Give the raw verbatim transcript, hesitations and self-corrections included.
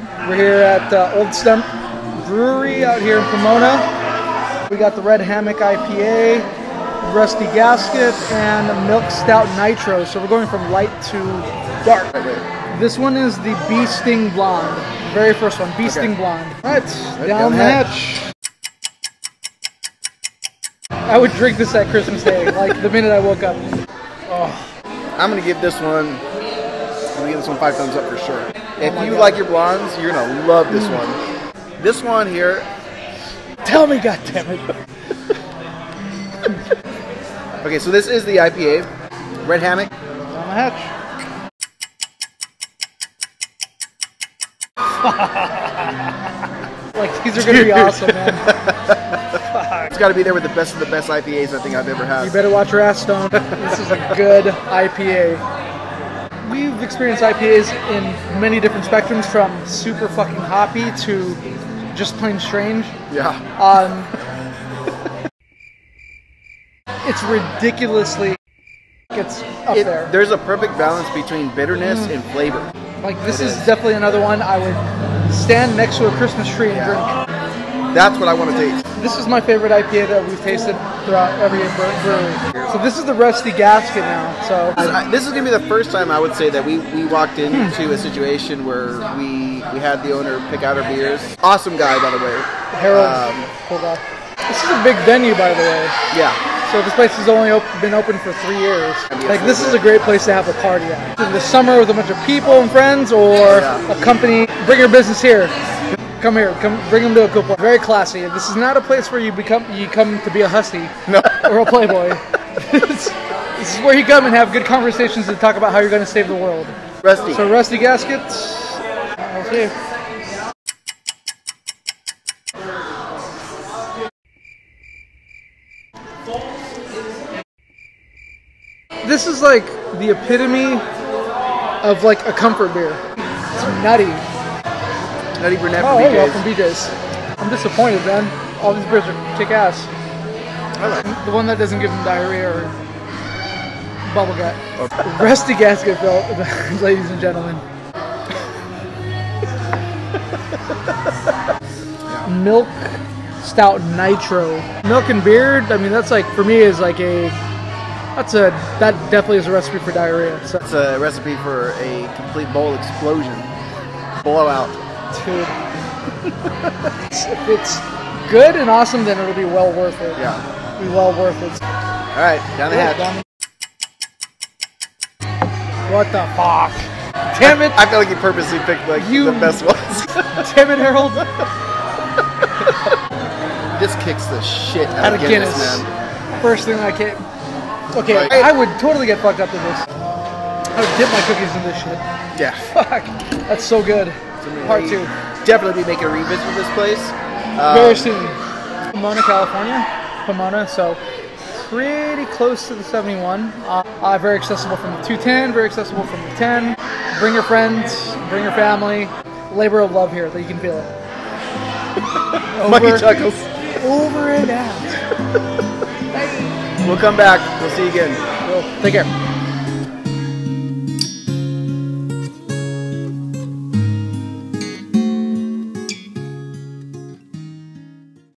We're here at uh, Old Stump Brewery out here in Pomona. We got the Red Hammock I P A, Rusty Gasket, and Milk Stout Nitro. So we're going from light to dark. Okay. This one is the Bee Sting Blonde. The very first one, Bee okay. Sting Blonde. All right, down, down the hatch. hatch. I would drink this at Christmas Day, like the minute I woke up. Oh. I'm gonna give this one, I'm gonna give this one five thumbs up for sure. If oh you God. like your blondes, you're gonna love this mm. one. This one here, tell me, goddammit. Okay, so this is the I P A, Red Hammock. Down the hatch. Like, these are gonna Dude. be awesome, man. It's got to be there with the best of the best I P As I think I've ever had. You better watch your ass, Stone. This is a good I P A. We've experienced I P As in many different spectrums, from super fucking hoppy to just plain strange. Yeah. Um, it's ridiculously... It's up it, there. There's a perfect balance between bitterness mm. and flavor. Like, this is, is definitely another one I would stand next to a Christmas tree and yeah. drink. That's what I want to taste. This is my favorite I P A that we've tasted throughout every brewery. So this is the Rusty Gasket now. So I, this is gonna be the first time I would say that we we walked into hmm. a situation where we we had the owner pick out our beers. Awesome guy, by the way. Harold. Um, pulled off. This is a big venue, by the way. Yeah. So this place has only op been open for three years. I mean, like, this is a great place to have a party at. In the summer with a bunch of people and friends, or yeah. a company. Bring your business here. Come here, come bring them to a good point. Very classy. This is not a place where you become you come to be a hussy no. or a playboy. this, this is where you come and have good conversations and talk about how you're going to save the world. Rusty. So Rusty Gaskets. I'll see you. This is like the epitome of like a comfort beer. It's nutty. Nutty Brunette oh, from B J's. Hey, from B J's. I'm disappointed, man. All these beers are kick ass. I like the one that doesn't give them diarrhea or bubble gut. Oh. Rusty Gasket, though, ladies and gentlemen. Yeah. Milk Stout Nitro. Milk and beer. I mean, that's like, for me, is like a. That's a. That definitely is a recipe for diarrhea. It's so. a recipe for a complete bowl explosion, blowout. Dude. If it's good and awesome, then it'll be well worth it. Yeah. It'll be well worth it. Alright, down the hatch. Down the... What the fuck? Damn it! I, I feel like you purposely picked like you... the best ones. Damn it, Harold. This kicks the shit out, out of Guinness, Guinness, man. First thing I came. Okay, like, I would totally get fucked up to this. I would dip my cookies in this shit. Yeah. Fuck. That's so good. Part two. Definitely be making a revisit of this place. Um, Very soon. Pomona, California. Pomona, so pretty close to the seventy-one. Uh, uh, very accessible from the two ten, very accessible from the ten. Bring your friends, bring your family. Labor of love here, that you can feel it. Over, Monkey chuckles. Over and out. We'll come back. We'll see you again. Cool. Take care.